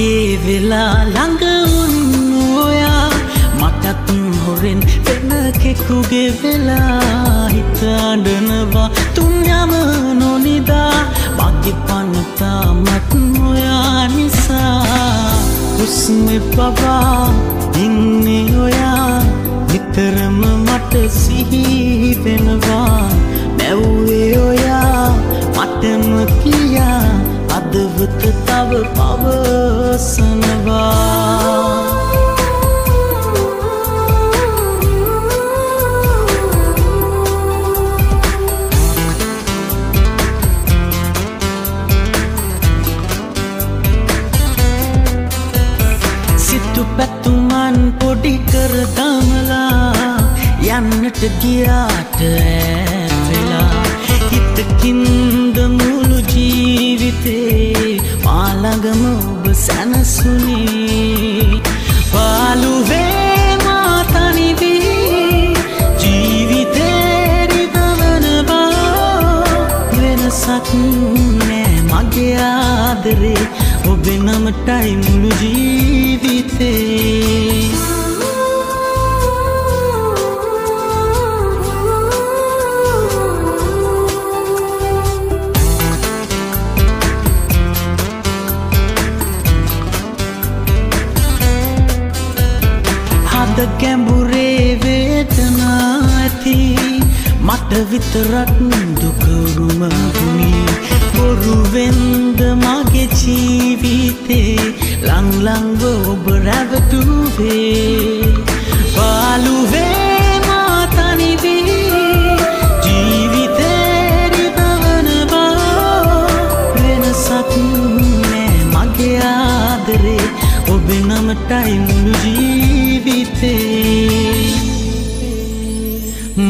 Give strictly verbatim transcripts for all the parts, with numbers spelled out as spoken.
ගෙවෙලා ළඟ උන් ඔයා මටත් හොරෙන් වෙන කෙකුගේ වෙලා හිත අඬනවා තුන් යම නොනිදා මගේ පනතා මත් ඔයා නිසා හුස්මේ පවා ඉන්නේ ඔයා නිතරම මට සිහි වෙනවා නැව්වේ ඔයා මටම කියා අදවත තව පවසනවා යන්නට ගියාට ඇවෙලා හිතකින්ද මුළු ජීවිතේ මාළඟම ඔබ සැනසුනේ පාළුවේ මා තනි වී ජීවිතේ රිදවනවා වෙනසක් නෑ මගේ ආදරේ ඔබ නමටයි මුළු ජීවිතේ ගැඹුරේ වේදනා ඇති මට විතරක් දුක රුම වුණේ බොරු වෙන්ද මගේ ජීවිතේ ලං ලංව ඔබ රැවටුවේ පාළුවේ මා තනි වී ජීවිතේ රිදවනවා වෙනසක් නෑ මගේ ආදරේ ඔබ නමටයි මුළු ජීවිතේ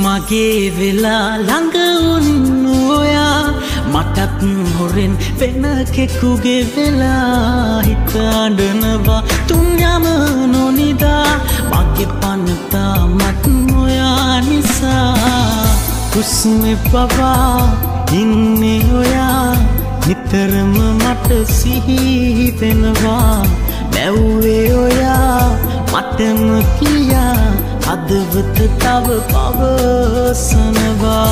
මගේ වෙලා ළඟ උන් ඔයා මටත් හොරෙන් වෙන කෙකුගේ වෙලා හිත අඬනවා තුන් යම නොනිදා මගේ පනතා මත් ඔයා නිසා හුස්මේ පවා ඉන්නේ ඔයා නිතරම මට සිහි වෙනවා නැව්වේ ඔයා මටම කියා අදවත තව පවසනවා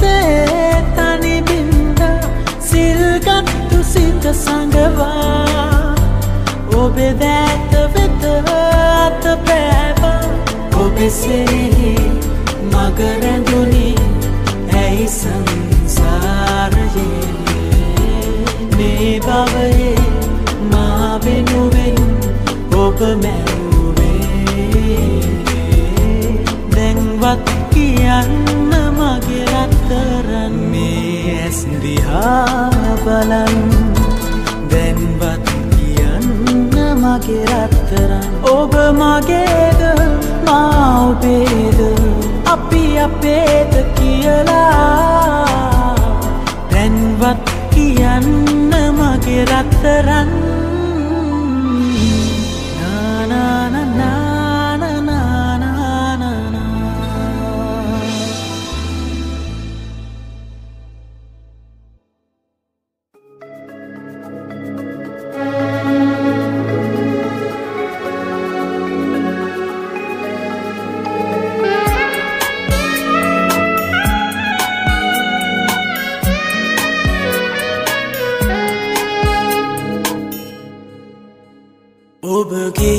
තනි බින්ද සිල්ගත්තු සිත සංගවා ඔබේ දැත වෙත අත පෑවා ඔබේ සිහි මග රැඳුනි ඇයි සංසාරයේ මේ භවයේ මා වෙනුවෙන් ඔබ මැව්වේ දැන්වත් කියන්න Me as diha balan den bat kiyanna mage ratran ob maged ma obed api aped kiyala den bat kiyanna mage ratran I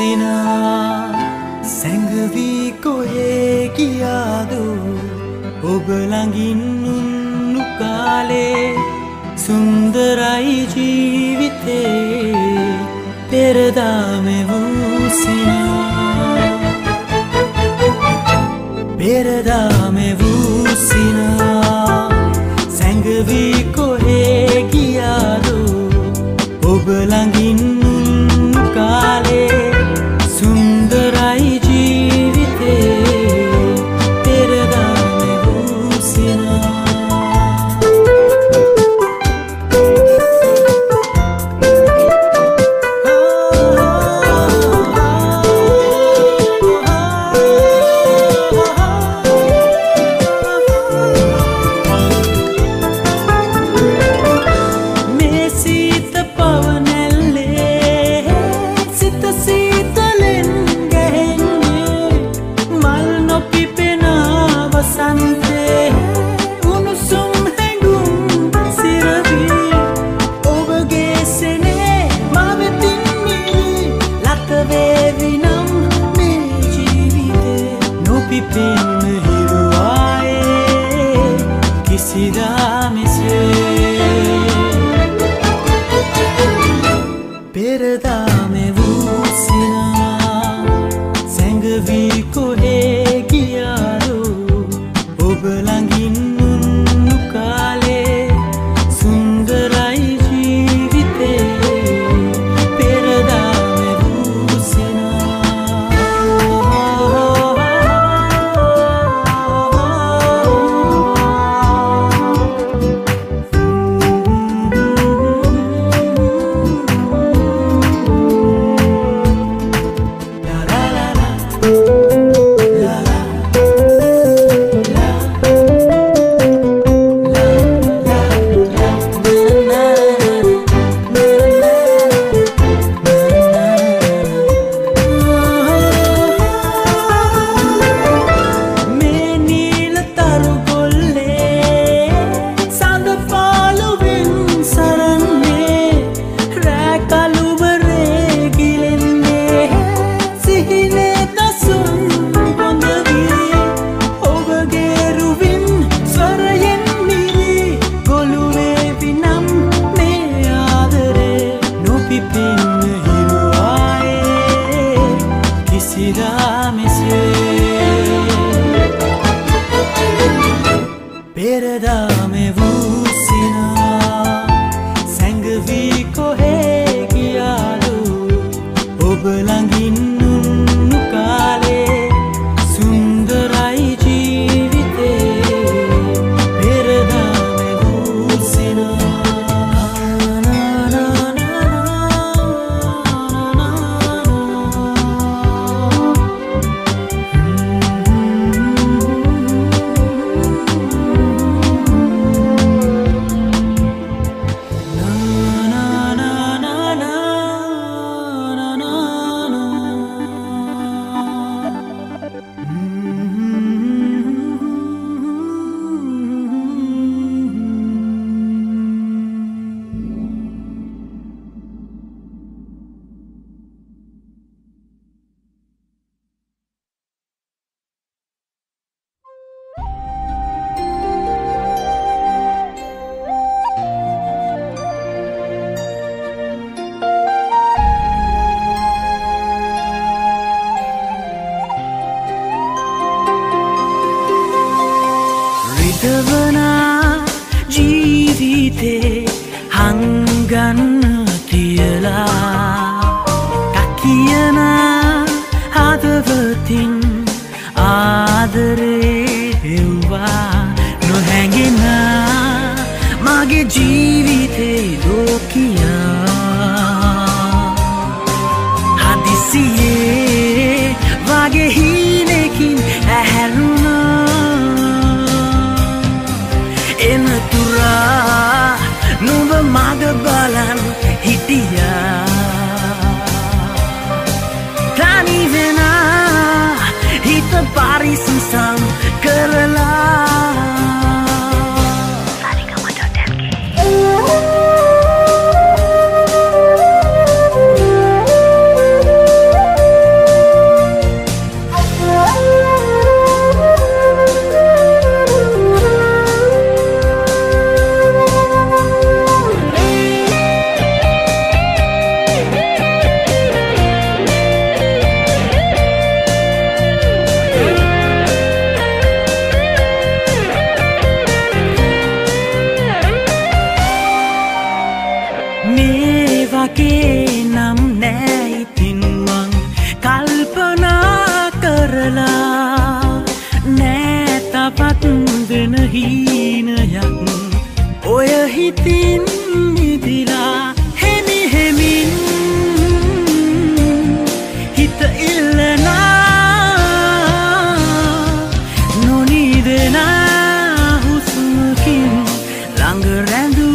सीना संगवी कोहे की यादो उबलांगिन्नु काले सुंदराई जीविते पेरदा में वो सीना पेरदा में वो सीना संगवी कोहे की यादो उबलांगिन्नु के नाम नई दिन मंग कल्पना करला नेता बंद नहीं नया ओ यही दिन दिला हेमी हेमिन हित इलना नोनी देना हुस्न की रंग रेंदू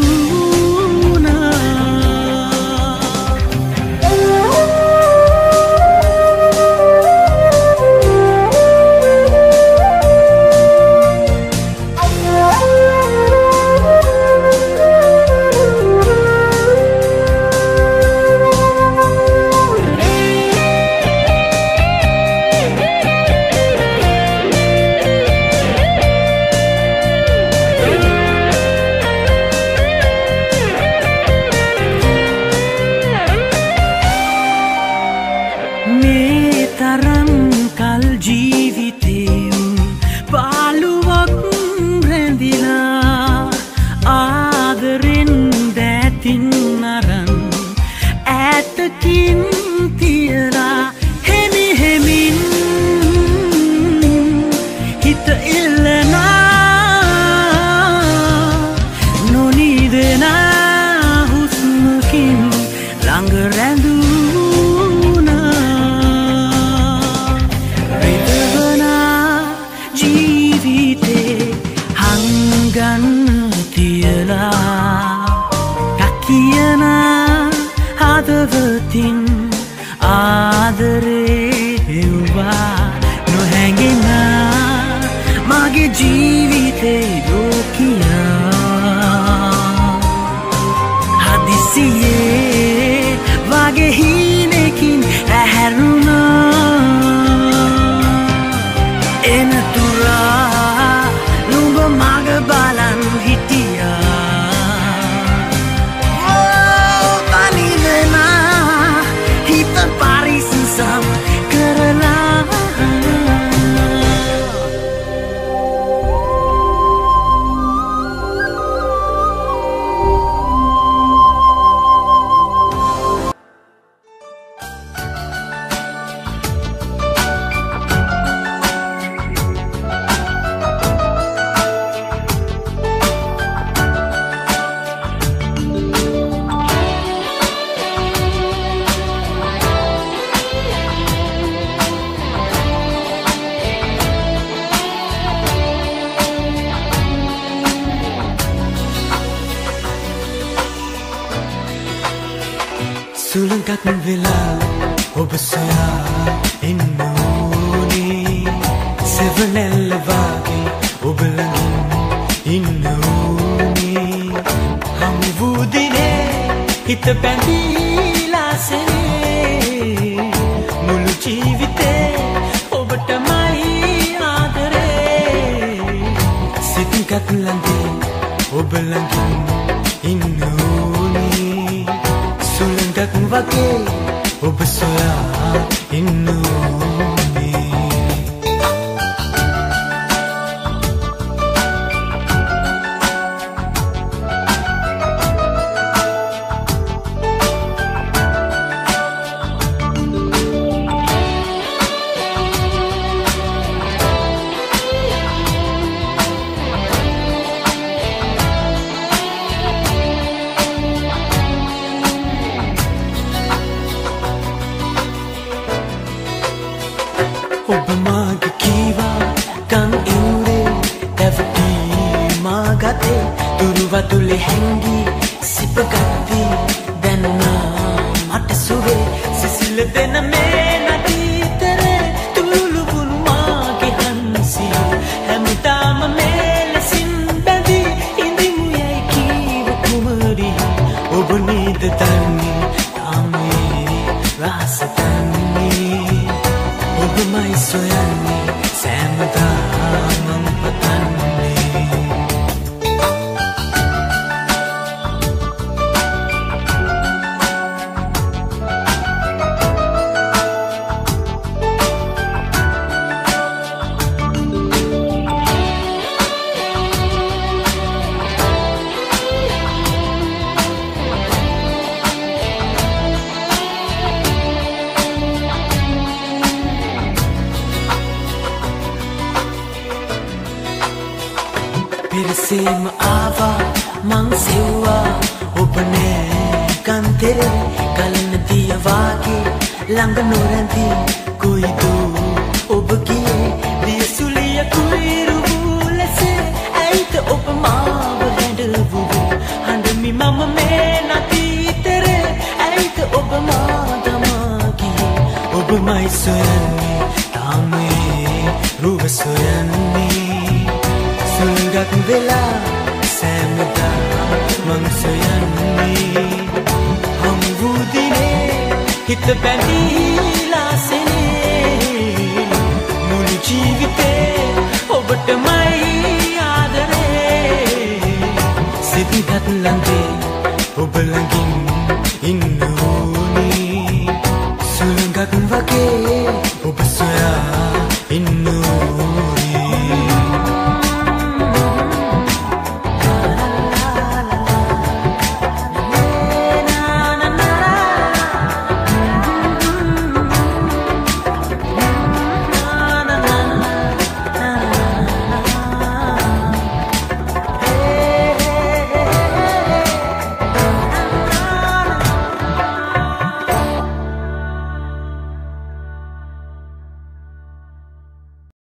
sim ava mang siwa upne kantere kalan diya wage lang norandi koi do obki visuliya koi rule se aita upma handlu hand mi mama me nati tere aita upma damagi ob mai soyanni tame ruv soyanni sungat vela samda mang soyanni hum budine hit bandi laasne muni jeevite obata mai aadare siddat lande।